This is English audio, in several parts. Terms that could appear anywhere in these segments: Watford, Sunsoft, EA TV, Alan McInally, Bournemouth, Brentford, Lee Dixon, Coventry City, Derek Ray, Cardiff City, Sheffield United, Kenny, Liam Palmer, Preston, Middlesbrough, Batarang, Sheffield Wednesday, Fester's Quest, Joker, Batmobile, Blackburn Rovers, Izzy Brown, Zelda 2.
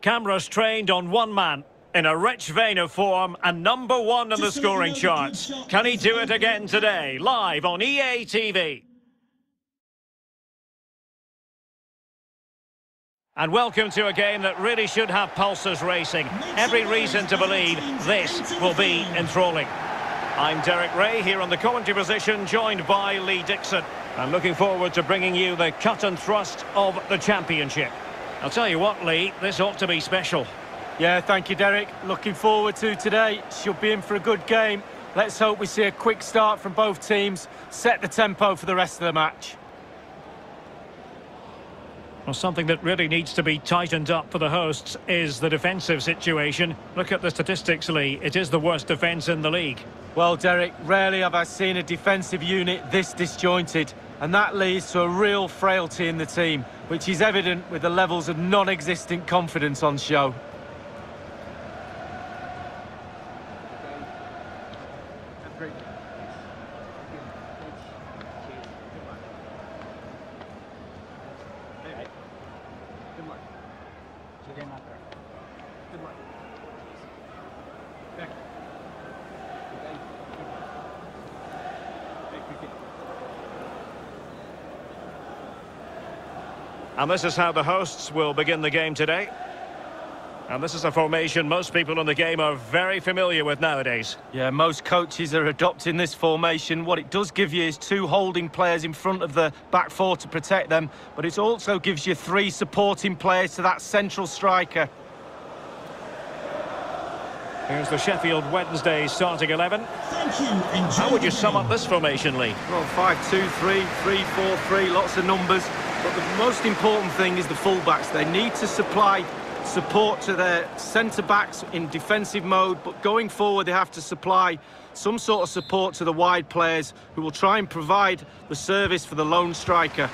Cameras trained on one man. In a rich vein of form and number one in the scoring charts. Can he do it again today? Live on EA TV. And welcome to a game that really should have pulses racing. Every reason to believe this will be enthralling. I'm Derek Ray here on the commentary position, joined by Lee Dixon. I'm looking forward to bringing you the cut and thrust of the championship. I'll tell you what, Lee, this ought to be special. Yeah, thank you, Derek. Looking forward to today. She'll be in for a good game. Let's hope we see a quick start from both teams, set the tempo for the rest of the match. Well, something that really needs to be tightened up for the hosts is the defensive situation. Look at the statistics, Lee. It is the worst defence in the league. Well, Derek, rarely have I seen a defensive unit this disjointed, and that leads to a real frailty in the team, which is evident with the levels of non-existent confidence on show. And this is how the hosts will begin the game today. And this is a formation most people in the game are very familiar with nowadays. Yeah, most coaches are adopting this formation. What it does give you is two holding players in front of the back four to protect them, but it also gives you three supporting players to that central striker. Here's the Sheffield Wednesday starting 11. Thank you. How would you sum up this formation, Lee? Well, 5-2-3, 3-4-3, lots of numbers. But the most important thing is the full-backs. They need to supply support to their centre-backs in defensive mode, but going forward they have to supply some sort of support to the wide players who will try and provide the service for the lone striker.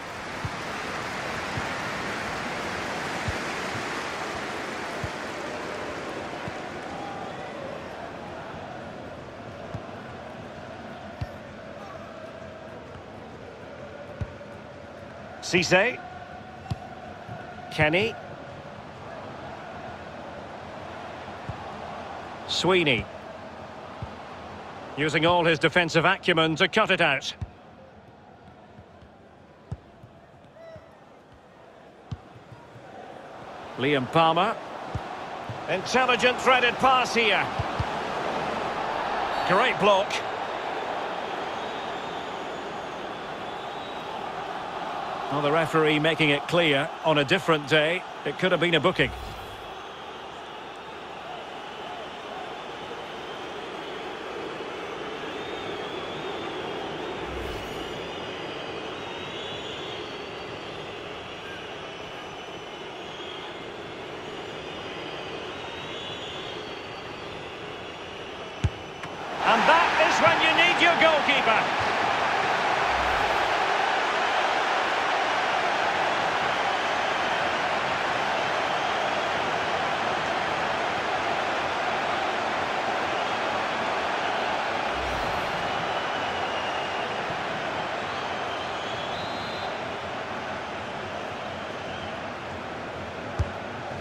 Cisse, Kenny, Sweeney, using all his defensive acumen to cut it out. Liam Palmer, intelligent threaded pass here. Great block. Well, the referee making it clear on a different day, it could have been a booking. And that is when you need your goalkeeper.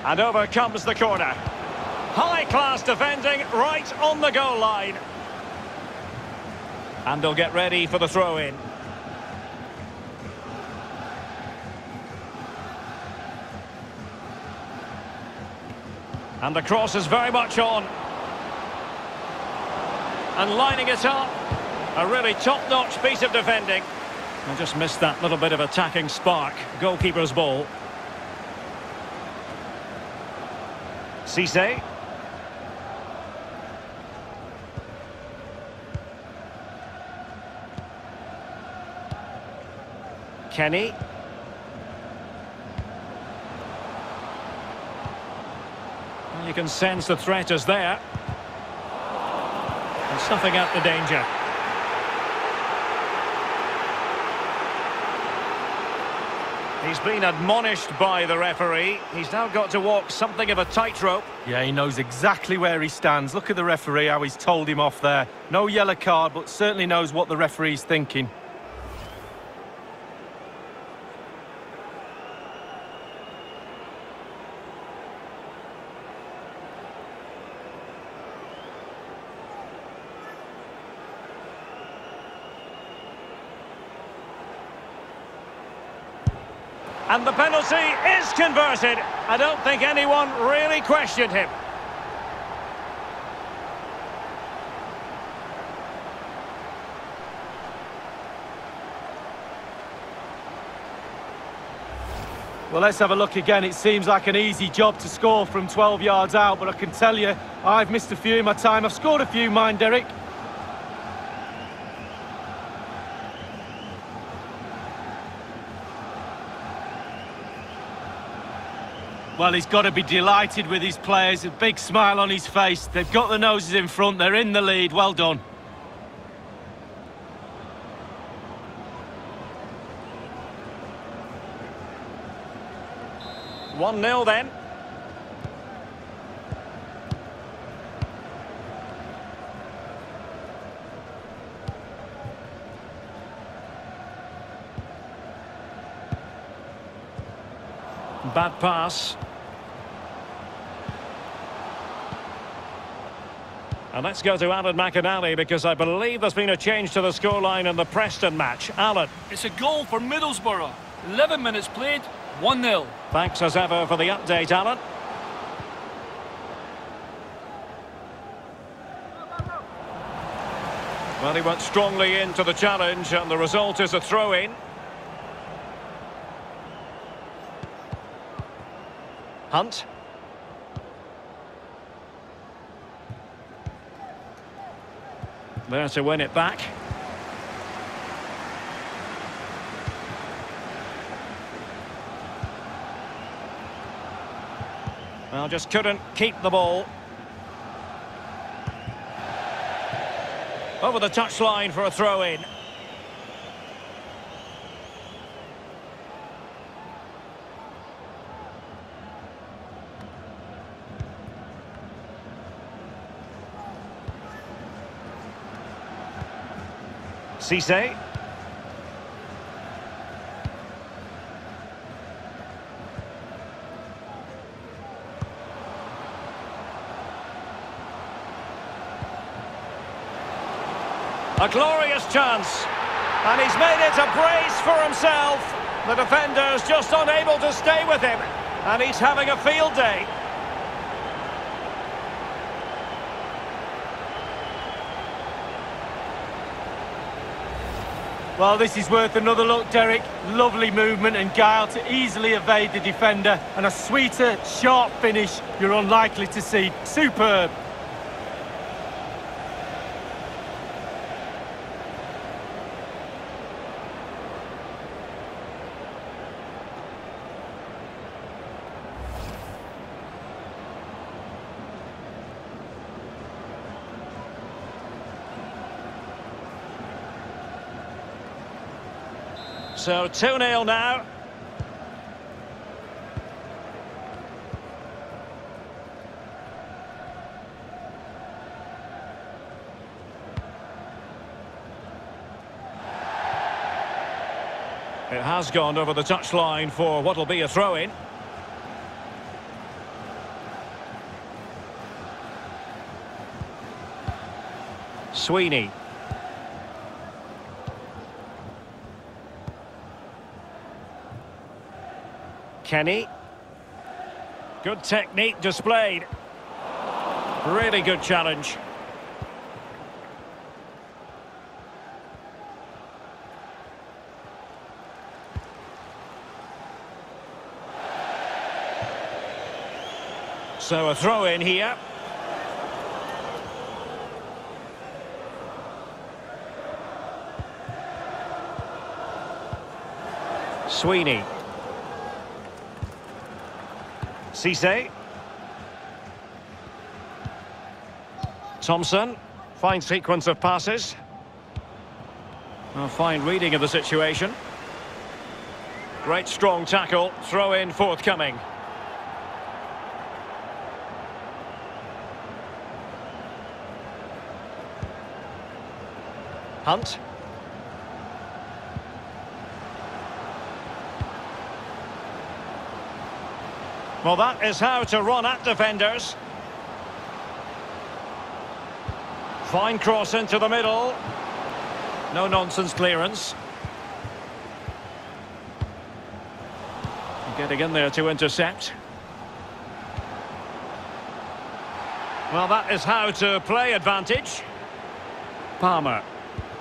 And over comes the corner. High-class defending right on the goal line. And they'll get ready for the throw-in. And the cross is very much on. And lining it up. A really top-notch piece of defending. I just missed that little bit of attacking spark. Goalkeeper's ball. Cisse. Kenny. Well, you can sense the threat is there. And snuffing out the danger. He's been admonished by the referee. He's now got to walk something of a tightrope. Yeah, he knows exactly where he stands. Look at the referee, how he's told him off there. No yellow card, but certainly knows what the referee's thinking. And the penalty is converted. I don't think anyone really questioned him. Well, let's have a look again. It seems like an easy job to score from 12 yards out, but I can tell you, I've missed a few in my time. I've scored a few, mind Derek. Well, he's got to be delighted with his players. A big smile on his face. They've got the noses in front. They're in the lead. Well done. One nil then. Bad pass. And let's go to Alan McInally, because I believe there's been a change to the scoreline in the Preston match. Alan. It's a goal for Middlesbrough. 11 minutes played. 1-0. Thanks as ever for the update, Alan. Well, he went strongly into the challenge, and the result is a throw-in. Hunt. There to win it back. Well, just couldn't keep the ball. Over the touchline for a throw-in. Cisse. A glorious chance, and he's made it a brace for himself. The defender's just unable to stay with him, and he's having a field day. Well, this is worth another look, Derek. Lovely movement and guile to easily evade the defender, and a sweeter, sharp finish you're unlikely to see. Superb. So 2-0 now. It has gone over the touchline for what'll be a throw-in. Sweeney. Kenny. Good technique displayed. Really good challenge. So a throw in here. Sweeney. Cisse. Thompson. Fine sequence of passes. A fine reading of the situation. Great strong tackle. Throw in forthcoming. Hunt. Well, that is how to run at defenders. Fine cross into the middle. No nonsense clearance. Getting in there to intercept. Well, that is how to play advantage. Palmer.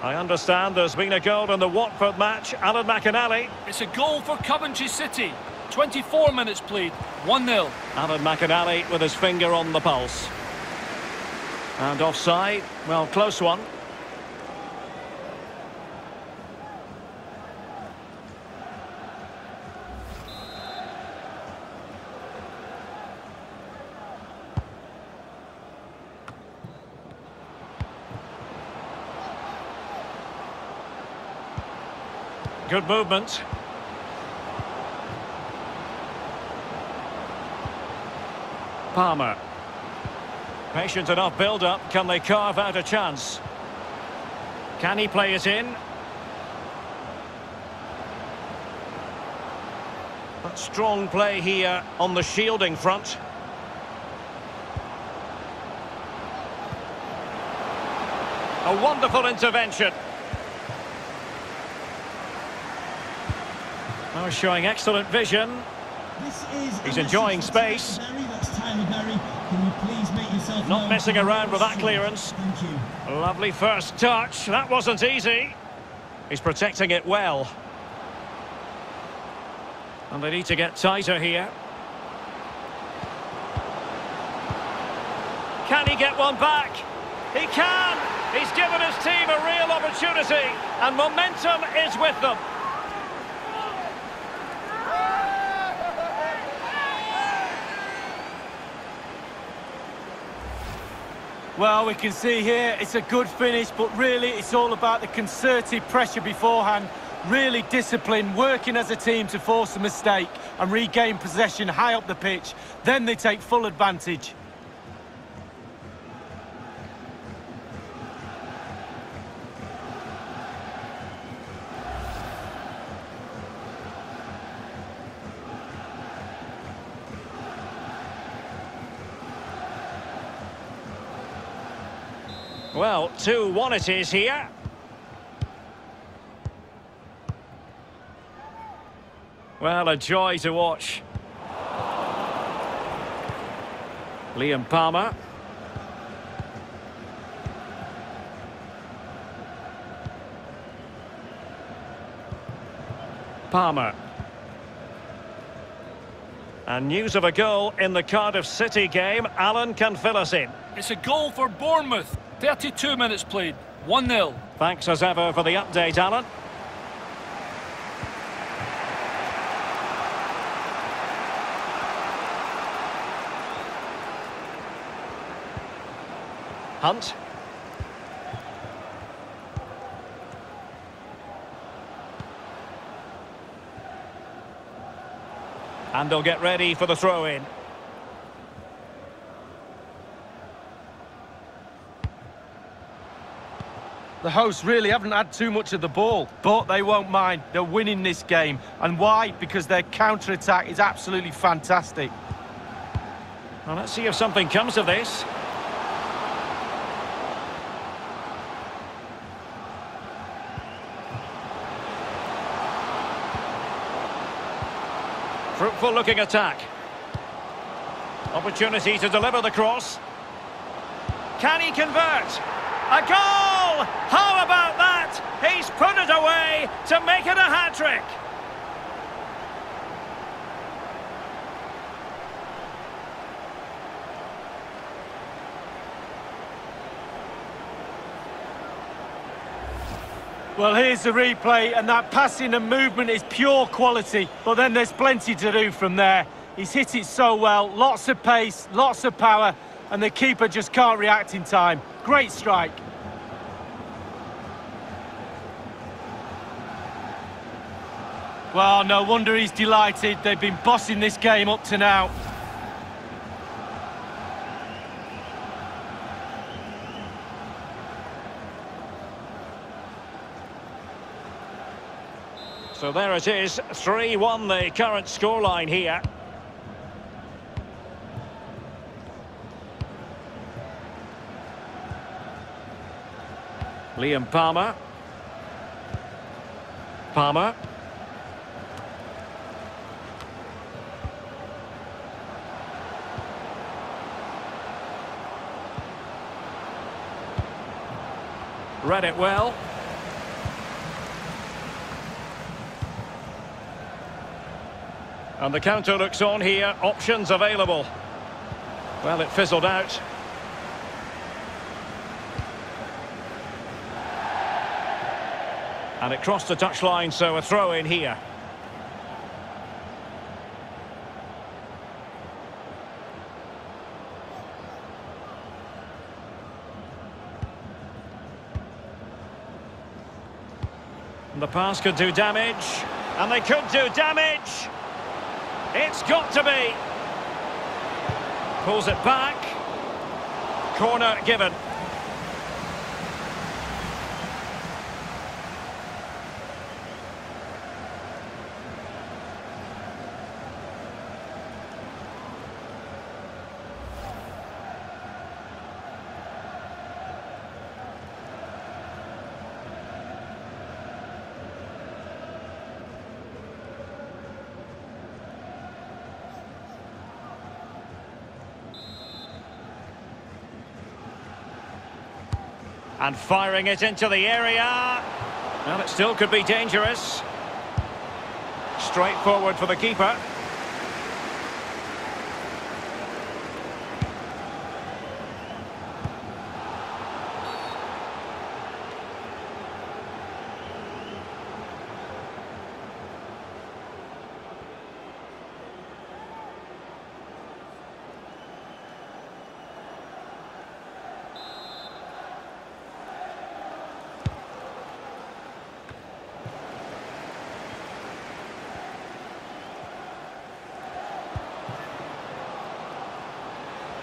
I understand there's been a goal in the Watford match. Alan McInally. It's a goal for Coventry City. 24 minutes played. 1-0. Alan McInally with his finger on the pulse. And offside. Well, close one. Good movement. Palmer. Patient enough build-up. Can they carve out a chance? Can he play it in? But strong play here on the shielding front. A wonderful intervention. Now showing excellent vision. He's enjoying space. Not messing around with that clearance. Lovely first touch. That wasn't easy. He's protecting it well. And they need to get tighter here. Can he get one back? He can! He's given his team a real opportunity. And momentum is with them. Well, we can see here, it's a good finish, but really it's all about the concerted pressure beforehand. Really discipline, working as a team to force a mistake and regain possession high up the pitch. Then they take full advantage. Well, 2-1 it is here. Well, a joy to watch. Liam Palmer. Palmer. And news of a goal in the Cardiff City game. Alan can fill us in. It's a goal for Bournemouth. 32 minutes played, 1-0. Thanks as ever for the update, Alan. Hunt. And they'll get ready for the throw-in. The hosts really haven't had too much of the ball, but they won't mind. They're winning this game. And why? Because their counter-attack is absolutely fantastic. Well, let's see if something comes of this. Fruitful-looking attack. Opportunity to deliver the cross. Can he convert? A goal! How about that? He's put it away to make it a hat-trick. Well, here's the replay, and that passing and movement is pure quality. But then there's plenty to do from there. He's hit it so well, lots of pace, lots of power, and the keeper just can't react in time. Great strike. Well, no wonder he's delighted. They've been bossing this game up to now. So there it is, 3-1 the current scoreline here. Liam Palmer. Palmer. Read it well. And the counter looks on here. Options available. Well, it fizzled out. And it crossed the touchline, so a throw in here. The pass could do damage, and they could do damage. It's got to be. Pulls it back. Corner given. And firing it into the area. Well, it still could be dangerous. Straight forward for the keeper.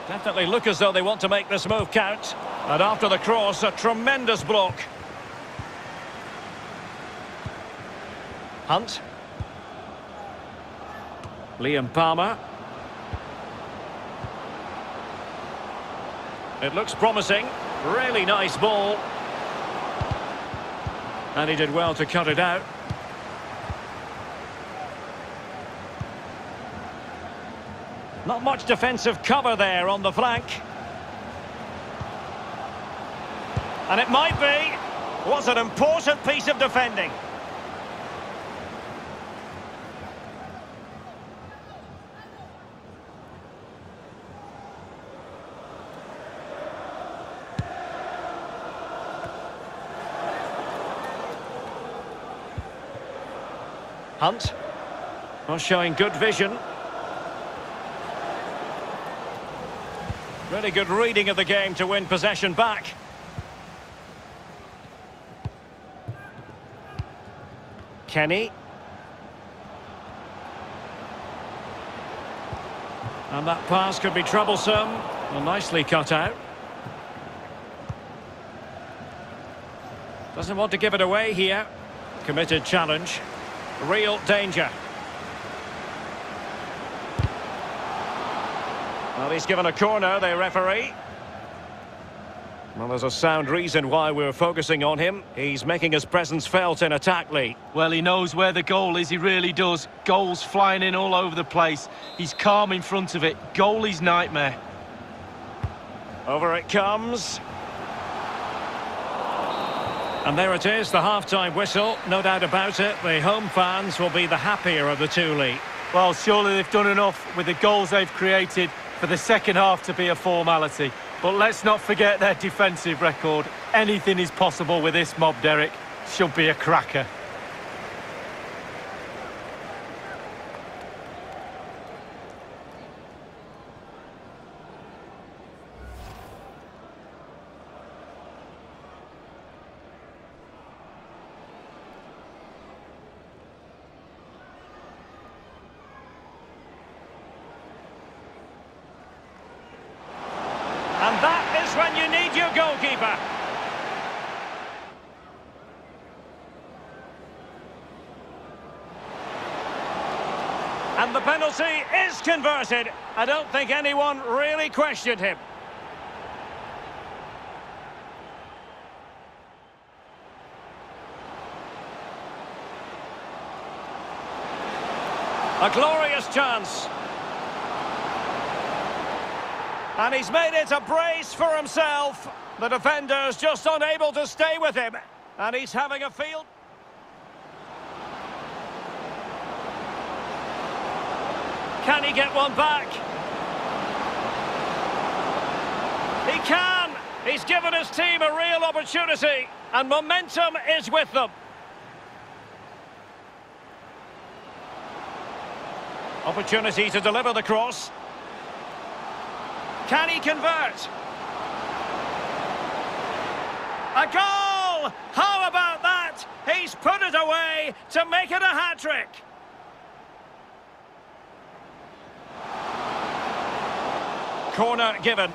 Definitely look as though they want to make this move count. And after the cross, a tremendous block. Hunt. Liam Palmer. It looks promising. Really nice ball. And he did well to cut it out. Not much defensive cover there on the flank. And it might be. Was an important piece of defending. Hunt. Well, showing good vision. Really good reading of the game to win possession back. Kenny. And that pass could be troublesome. Well, nicely cut out. Doesn't want to give it away here. Committed challenge. Real danger. Well, he's given a corner, the referee. Well, there's a sound reason why we're focusing on him. He's making his presence felt in attack, Lee. Well, he knows where the goal is, he really does. Goals flying in all over the place. He's calm in front of it. Goalie's nightmare. Over it comes. And there it is, the half-time whistle. No doubt about it, the home fans will be the happier of the two, Lee. Well, surely they've done enough with the goals they've created for the second half to be a formality. But let's not forget their defensive record. Anything is possible with this mob, Derek. Should be a cracker. And that is when you need your goalkeeper. And the penalty is converted. I don't think anyone really questioned him. A glorious chance. And he's made it a brace for himself. The defender's just unable to stay with him, and he's having a field. Can he get one back? He can! He's given his team a real opportunity, and momentum is with them. Opportunity to deliver the cross. Can he convert? A goal! How about that? He's put it away to make it a hat-trick. Corner given.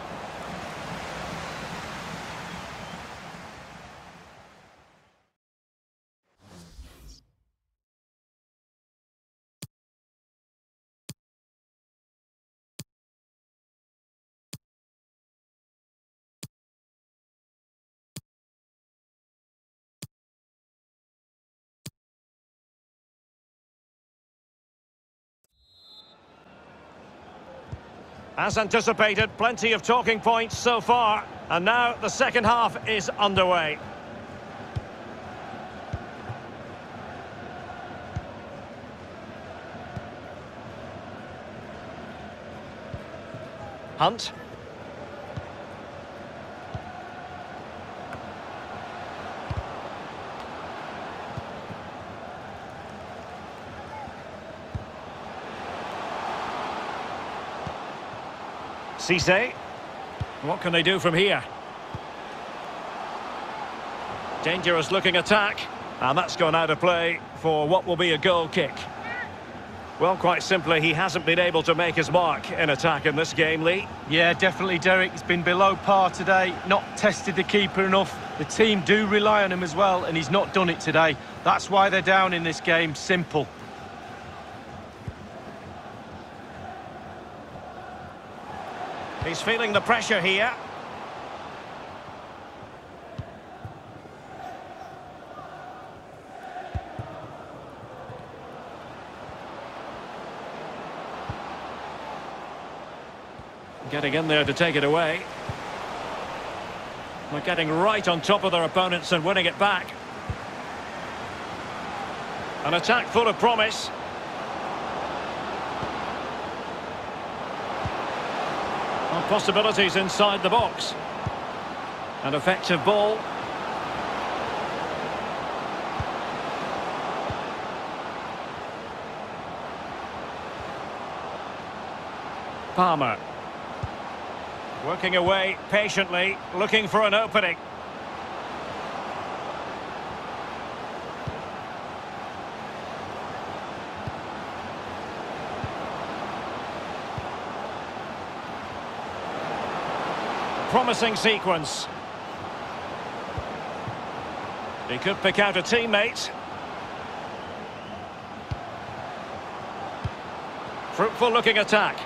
As anticipated, plenty of talking points so far, and now the second half is underway. Hunt. Cisse, what can they do from here? Dangerous looking attack, and that's gone out of play for what will be a goal kick. Well, quite simply, he hasn't been able to make his mark in attack in this game, Lee. Yeah, definitely, Derek. He's been below par today, not tested the keeper enough. The team do rely on him as well, and he's not done it today. That's why they're down in this game, simple. He's feeling the pressure here. Getting in there to take it away. They're getting right on top of their opponents and winning it back. An attack full of promise. Possibilities inside the box. An effective ball. Palmer. Working away patiently, looking for an opening. Promising sequence. He could pick out a teammate. Fruitful looking attack.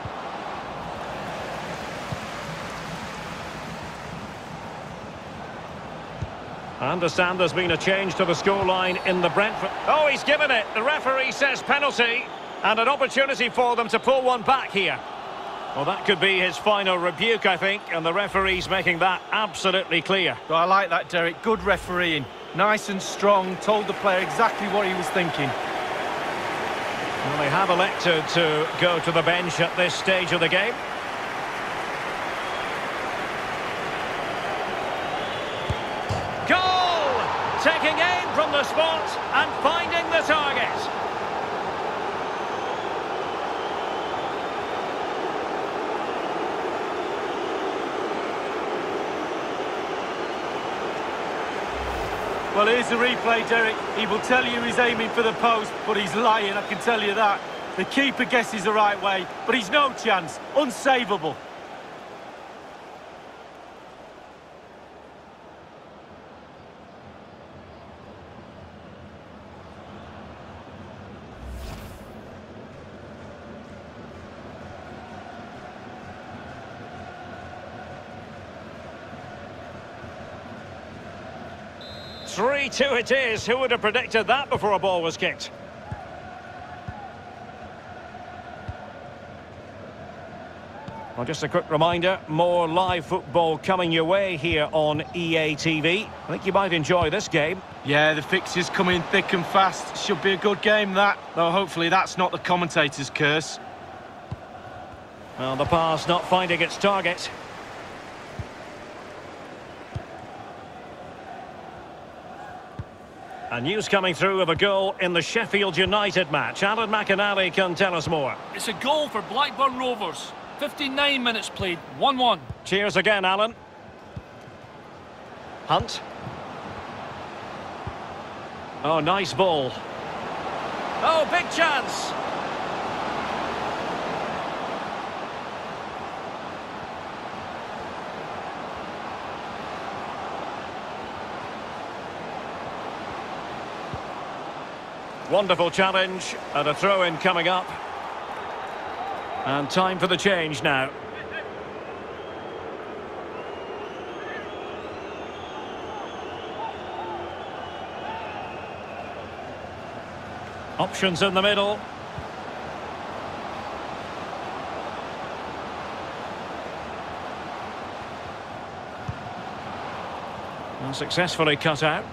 I understand there's been a change to the scoreline in the Brentford. Oh, he's given it. The referee says penalty, and an opportunity for them to pull one back here. Well, that could be his final rebuke, I think, and the referee's making that absolutely clear. Well, I like that, Derek. Good refereeing. Nice and strong, told the player exactly what he was thinking. Well, they have elected to go to the bench at this stage of the game. Goal! Taking aim from the spot and finding the target. Well, here's the replay, Derek. He will tell you he's aiming for the post, but he's lying, I can tell you that. The keeper guesses the right way, but he's no chance. Unsavable. Two it is. Who would have predicted that before a ball was kicked? Well, just a quick reminder, more live football coming your way here on EA TV. I think you might enjoy this game. Yeah, the fixtures come in thick and fast. Should be a good game, that. Though hopefully that's not the commentator's curse. Well, the pass not finding its target. And news coming through of a goal in the Sheffield United match. Alan McInally can tell us more. It's a goal for Blackburn Rovers. 59 minutes played, 1-1. Cheers again, Alan. Hunt. Oh, nice ball. Oh, big chance. Wonderful challenge, and a throw-in coming up. And time for the change now. Options in the middle. And successfully cut out.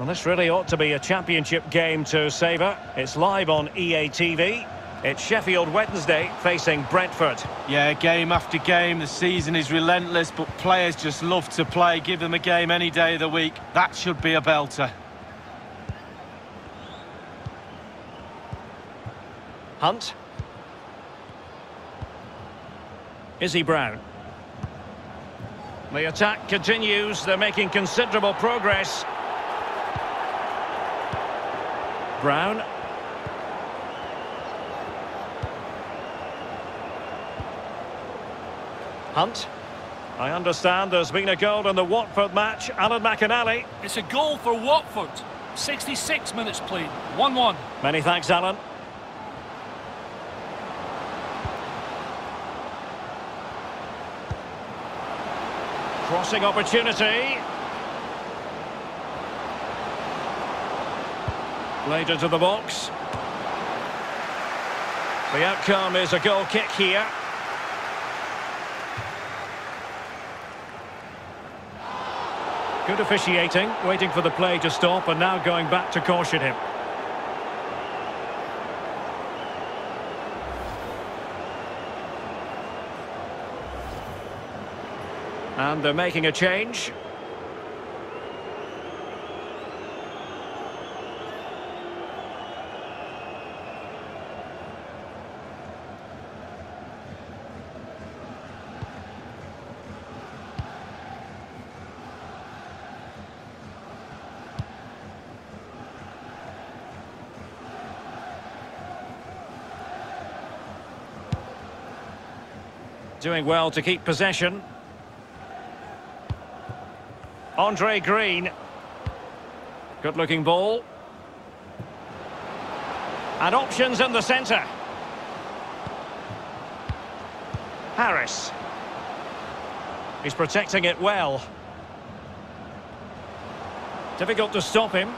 Well, this really ought to be a championship game to savour. It's live on EA TV. It's Sheffield Wednesday facing Brentford. Yeah, game after game. The season is relentless, but players just love to play. Give them a game any day of the week. That should be a belter. Hunt. Izzy Brown. The attack continues. They're making considerable progress. Brown. Hunt. I understand there's been a goal in the Watford match. Alan McInally. It's a goal for Watford. 66 minutes played. 1-1. Many thanks, Alan. Crossing opportunity. Laid into the box. The outcome is a goal kick here. Good officiating, waiting for the play to stop and now going back to caution him. And they're making a change. Doing well to keep possession. Andre Green. Good looking ball. And options in the centre. Harris. He's protecting it well. Difficult to stop him.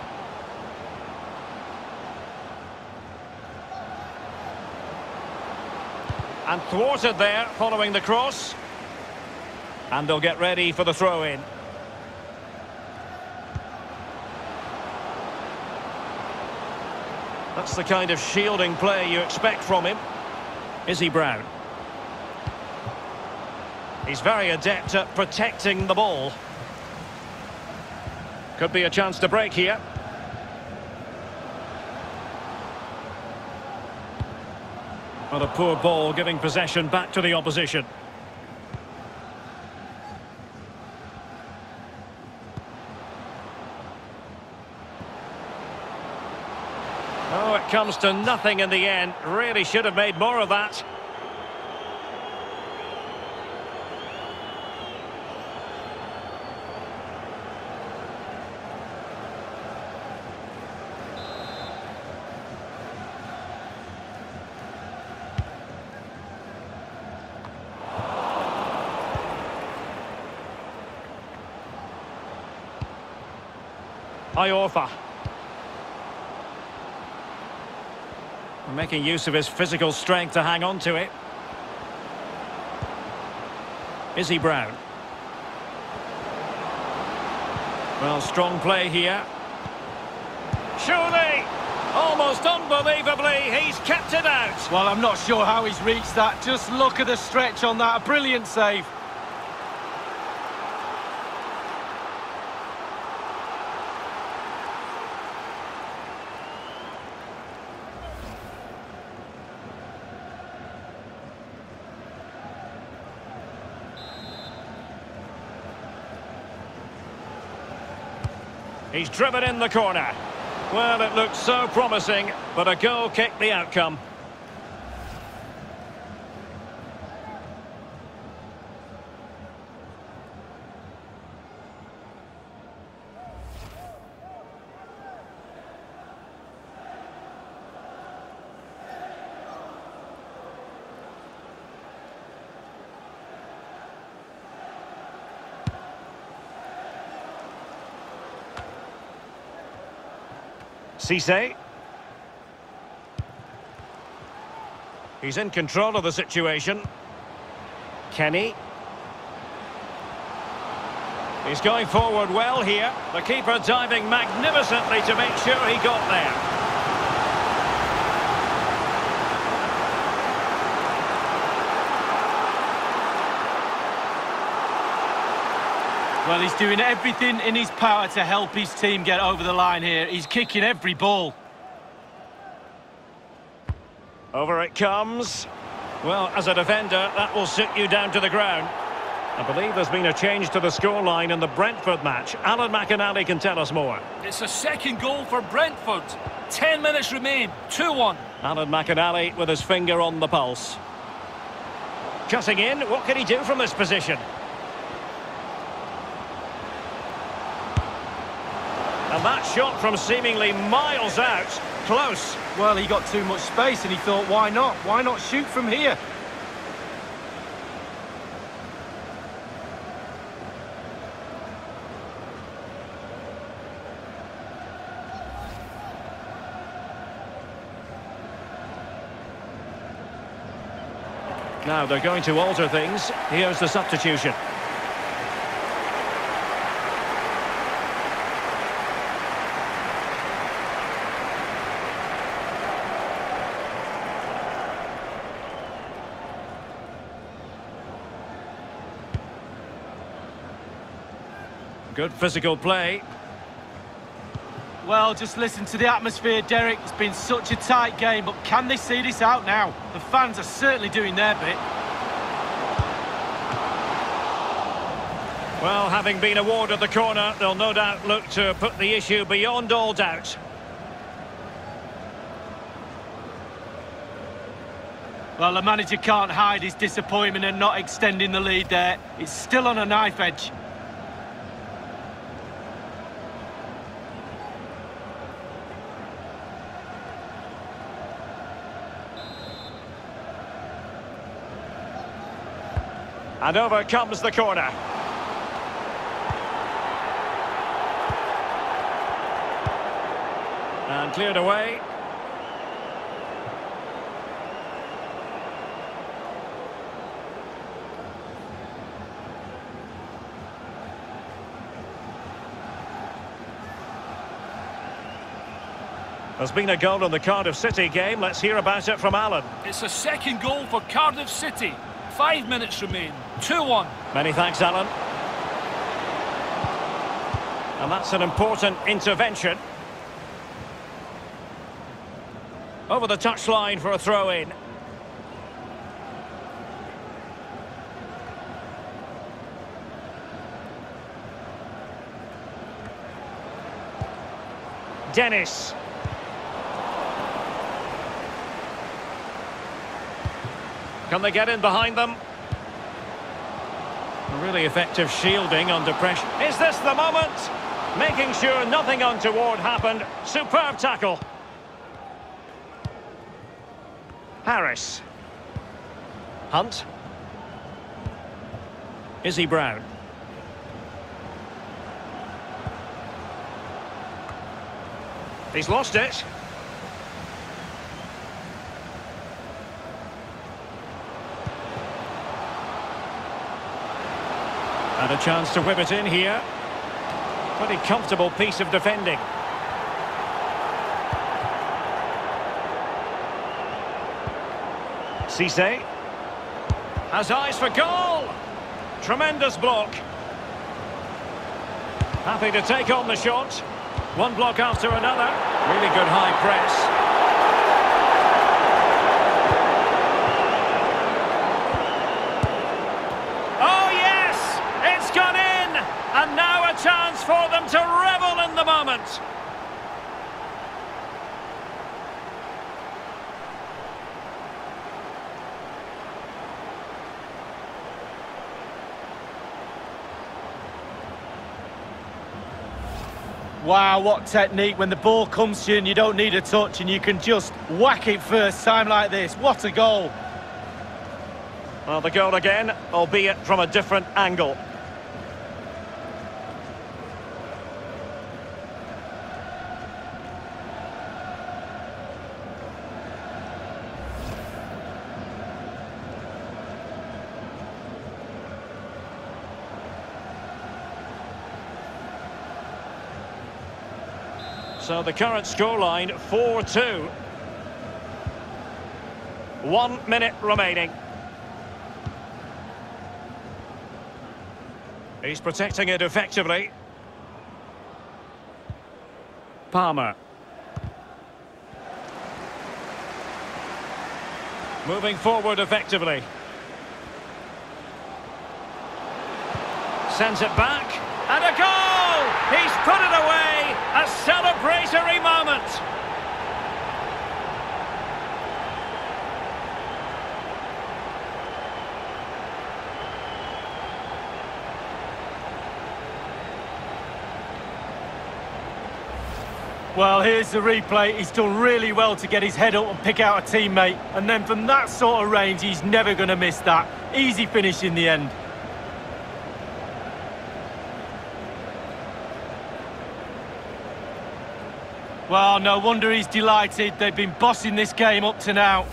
And thwarted there, following the cross. And they'll get ready for the throw-in. That's the kind of shielding play you expect from him. Izzy Brown. He's very adept at protecting the ball. Could be a chance to break here. Well, a poor ball giving possession back to the opposition. Oh, it comes to nothing in the end. Really should have made more of that. Iorfa. making use of his physical strength to hang on to it. Izzy Brown. Well, strong play here. Surely, almost unbelievably, he's kept it out. Well, I'm not sure how he's reached that. Just look at the stretch on that. A brilliant save. He's driven in the corner. Well, it looked so promising, but a goal kicked the outcome. Cisse. He's in control of the situation. Kenny. He's going forward well here. The keeper diving magnificently to make sure he got there. Well, he's doing everything in his power to help his team get over the line here. He's kicking every ball. Over it comes. Well, as a defender, that will sit you down to the ground. I believe there's been a change to the scoreline in the Brentford match. Alan McInally can tell us more. It's a second goal for Brentford. 10 minutes remain. 2-1. Alan McInally with his finger on the pulse. Cutting in. What can he do from this position? And that shot from seemingly miles out, close. Well, he got too much space and he thought, why not? Why not shoot from here? Now they're going to alter things. Here's the substitution. Good physical play. Well, just listen to the atmosphere, Derek. It's been such a tight game, but can they see this out now? The fans are certainly doing their bit. Well, having been awarded the corner, they'll no doubt look to put the issue beyond all doubt. Well, the manager can't hide his disappointment and not extending the lead there. It's still on a knife edge. And over comes the corner. And cleared away. There's been a goal in the Cardiff City game. Let's hear about it from Alan. It's a second goal for Cardiff City. 5 minutes remain. 2-1. Many thanks, Alan. And that's an important intervention. Over the touchline for a throw-in. Dennis. Can they get in behind them? Really effective shielding under pressure. Is this the moment? Making sure nothing untoward happened. Superb tackle. Harris. Hunt. Izzy Brown. He's lost it. And a chance to whip it in here. Pretty comfortable piece of defending. Cisse has eyes for goal. Tremendous block. Happy to take on the shot. One block after another. Really good high press. Chance for them to revel in the moment. Wow, what technique. When the ball comes to you and you don't need a touch and you can just whack it first time like this. What a goal. Well, the goal again, albeit from a different angle. So the current scoreline, 4-2. 1 minute remaining. He's protecting it effectively. Palmer. Moving forward effectively. Sends it back. And a goal! He's put it away! A celebratory moment! Well, here's the replay. He's done really well to get his head up and pick out a teammate. And then from that sort of range, he's never going to miss that. Easy finish in the end. Well, no wonder he's delighted. They've been bossing this game up to now.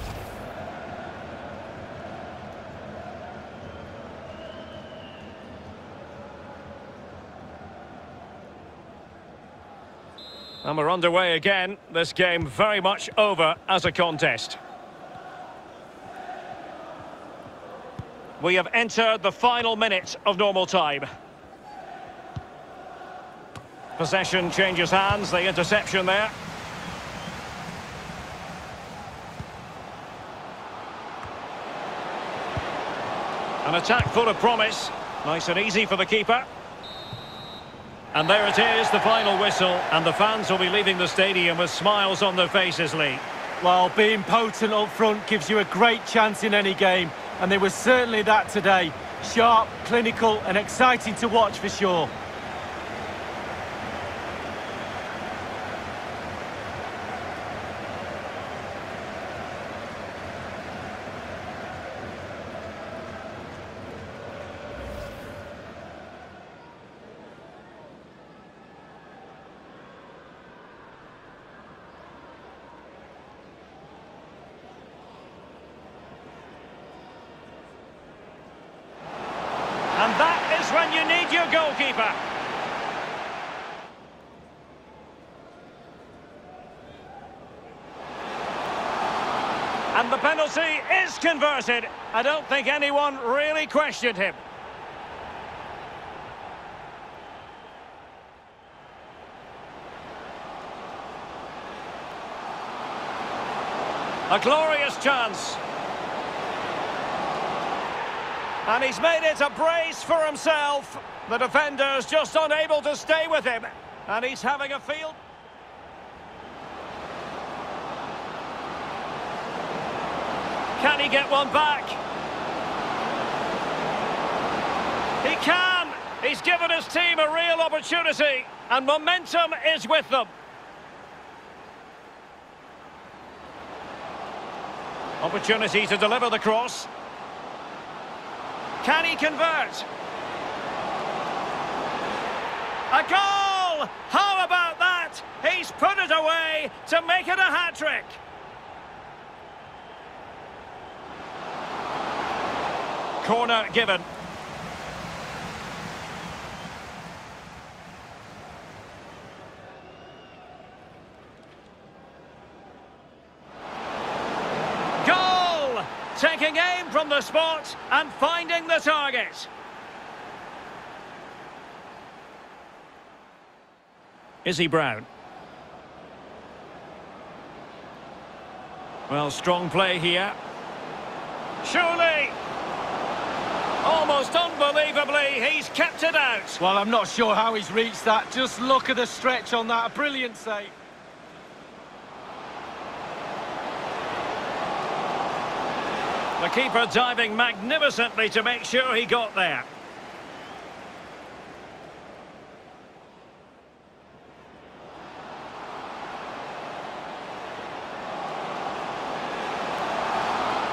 And we're underway again. This game very much over as a contest. We have entered the final minute of normal time. Possession changes hands, the interception there. An attack full of promise. Nice and easy for the keeper. And there it is, the final whistle. And the fans will be leaving the stadium with smiles on their faces, Lee. Well, being potent up front gives you a great chance in any game. And they were certainly that today. Sharp, clinical and exciting to watch for sure. And that is when you need your goalkeeper. And the penalty is converted. I don't think anyone really questioned him. A glorious chance. And he's made it a brace for himself. The defender's just unable to stay with him. And he's having a field. Can he get one back? He can! He's given his team a real opportunity. And momentum is with them. Opportunity to deliver the cross. Can he convert? A goal! How about that? He's put it away to make it a hat-trick. Corner given. Taking aim from the spot and finding the target. Izzy Brown. Well, strong play here. Surely! Almost unbelievably, he's kept it out. Well, I'm not sure how he's reached that. Just look at the stretch on that. A brilliant save. The keeper diving magnificently to make sure he got there.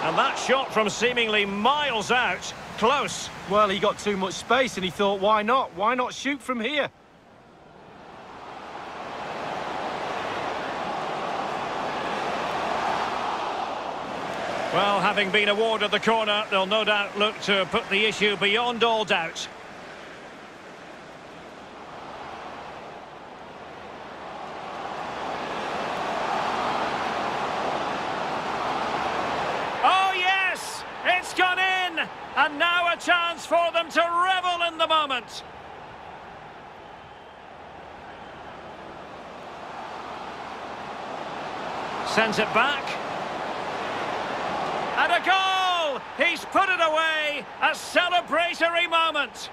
And that shot from seemingly miles out, close. Well, he got too much space and he thought, why not? Why not shoot from here? Well, having been awarded the corner, they'll no doubt look to put the issue beyond all doubt. Oh, yes! It's gone in! And now a chance for them to revel in the moment. Sends it back. And a goal! He's put it away! A celebratory moment!